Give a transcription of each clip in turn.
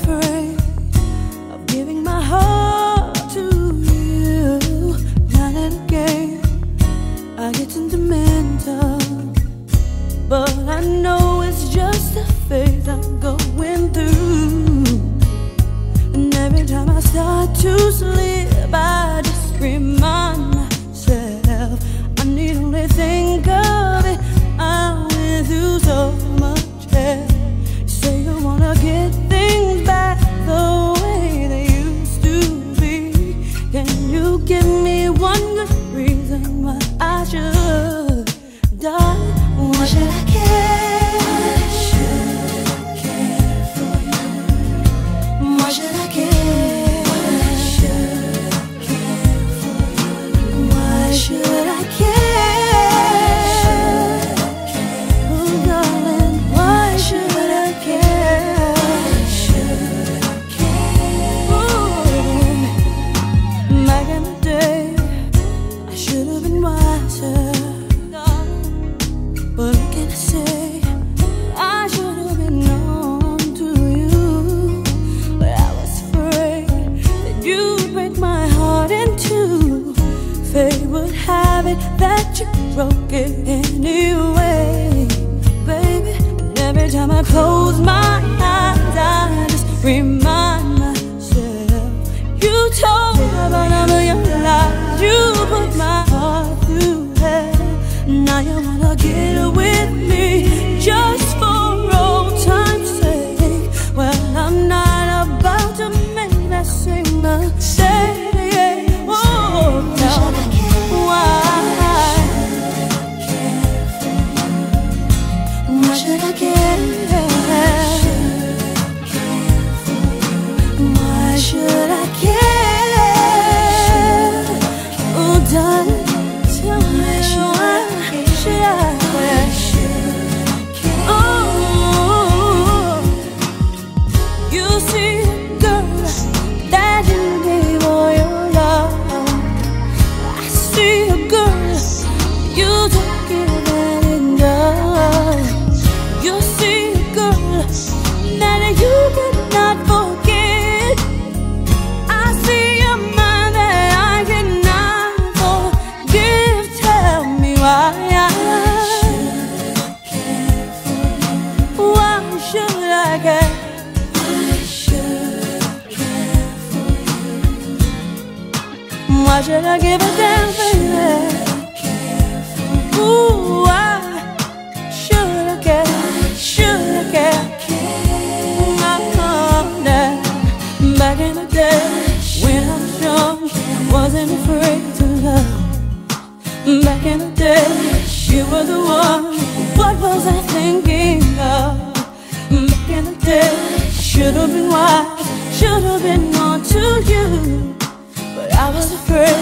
afraid of giving my heart to you. Night and day I get sentimental, but I know it's just a phase I'm going through. And every time I start to slip, I just remind myself I need only think of it. I went through so much hell. You say you wanna get things back the way they used to be. Can you give me one good reason why I should die? Why should I care? That you broke it anyway, baby. And every time I close my eyes, I just remind myself you told me, but I realized you put my heart through hell. Now you wanna get with me just for old time's sake. Well, I'm not about to make that same mistake. Oh, no. Why should I give a damn for that? Ooh, why should I care? Should I care? I come down back in the day when I was young, I wasn't afraid to love. Back in the day, you were the one. What was I thinking of? Back in the day, should've been wise, should've been on to you. I was afraid,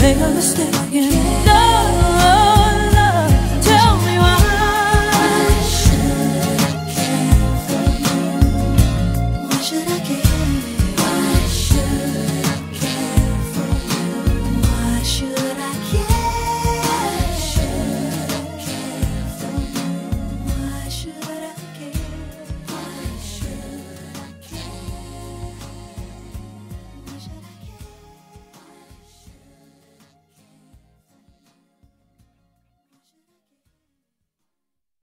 make a mistake in love.